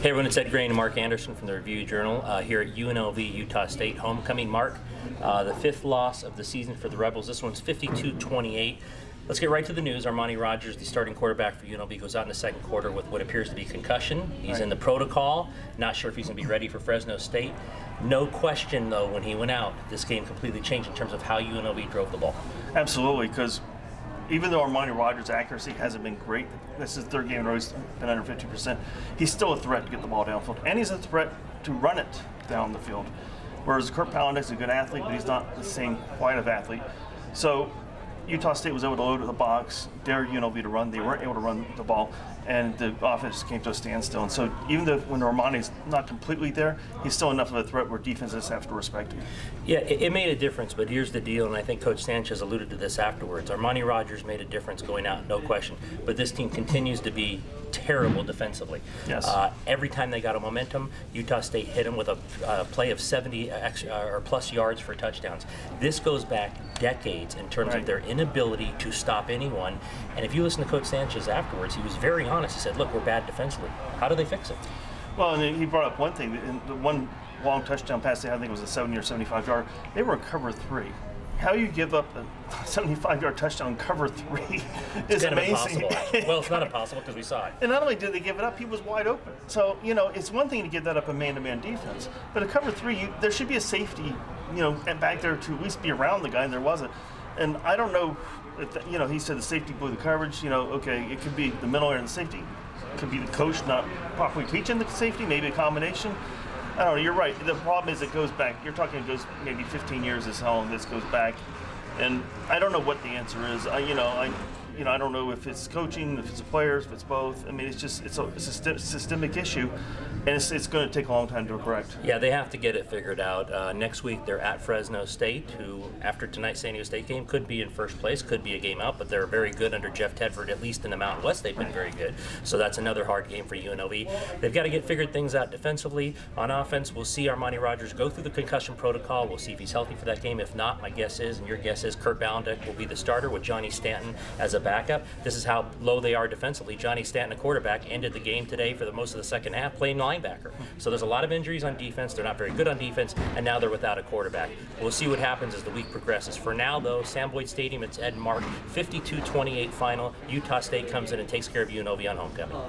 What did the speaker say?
Hey everyone, it's Ed Green and Mark Anderson from the Review Journal here at UNLV, Utah State homecoming. Mark, the fifth loss of the season for the Rebels. This one's 52-28. Let's get right to the news. Armani Rogers, the starting quarterback for UNLV, goes out in the second quarter with what appears to be concussion. He's in the protocol. Not sure if he's going to be ready for Fresno State. No question, though, when he went out, this game completely changed in terms of how UNLV drove the ball. Absolutely, because even though Armani Rogers' accuracy hasn't been great, this is the third game in a row he's been under 50%, he's still a threat to get the ball downfield, and he's a threat to run it down the field. Whereas Kurt Palandech is a good athlete, but he's not the same quite of athlete. So Utah State was able to load the box, dare UNLV to run. They weren't able to run the ball, and the offense came to a standstill. And so even though when Armani's not completely there, he's still enough of a threat where defenses have to respect him. Yeah, it made a difference, but here's the deal, and I think Coach Sanchez alluded to this afterwards. Armani Rogers made a difference going out, no question, but this team continues to be terrible defensively. Yes. Every time they got a momentum, Utah State hit them with a play of 70 or plus yards for touchdowns. This goes back decades in terms of their inability to stop anyone. And if you listen to Coach Sanchez afterwards, he was very honest. He said, look, we're bad defensively. How do they fix it? Well, and he brought up one thing. The one long touchdown pass, I think it was a 70 or 75-yard, they were a cover three. How you give up a 75-yard touchdown cover three is amazing. Well, it's not impossible because we saw it. And not only did they give it up, he was wide open. So, you know, it's one thing to give that up a man-to-man defense, but a cover three, there should be a safety, you know, back there to at least be around the guy, and there wasn't. And I don't know, if the, you know, he said the safety blew the coverage. You know, okay, it could be the middle area and the safety. It could be the coach not properly teaching the safety, maybe a combination. I don't know, you're right. The problem is it goes back. You're talking it goes maybe 15 years is how long this goes back. And I don't know what the answer is. I don't know if it's coaching, if it's the players, if it's both. I mean, it's just it's a systemic issue, and it's going to take a long time to correct. Yeah, they have to get it figured out. Next week they're at Fresno State, who after tonight's San Diego State game could be in first place, could be a game out, but they're very good under Jeff Tedford. At least in the Mountain West, they've been very good. So that's another hard game for UNLV. They've got to get figured things out defensively. On offense, we'll see Armani Rogers go through the concussion protocol. We'll see if he's healthy for that game. If not, my guess is, and your guess is, Kurt Ballendick will be the starter with Johnny Stanton as a backup. This is how low they are defensively. Johnny Stanton, a quarterback, ended the game today for the most of the second half playing linebacker. So there's a lot of injuries on defense. They're not very good on defense, and now they're without a quarterback. We'll see what happens as the week progresses. For now, though, Sam Boyd Stadium, it's Ed and Mark, 52-28 final. Utah State comes in and takes care of UNLV on homecoming.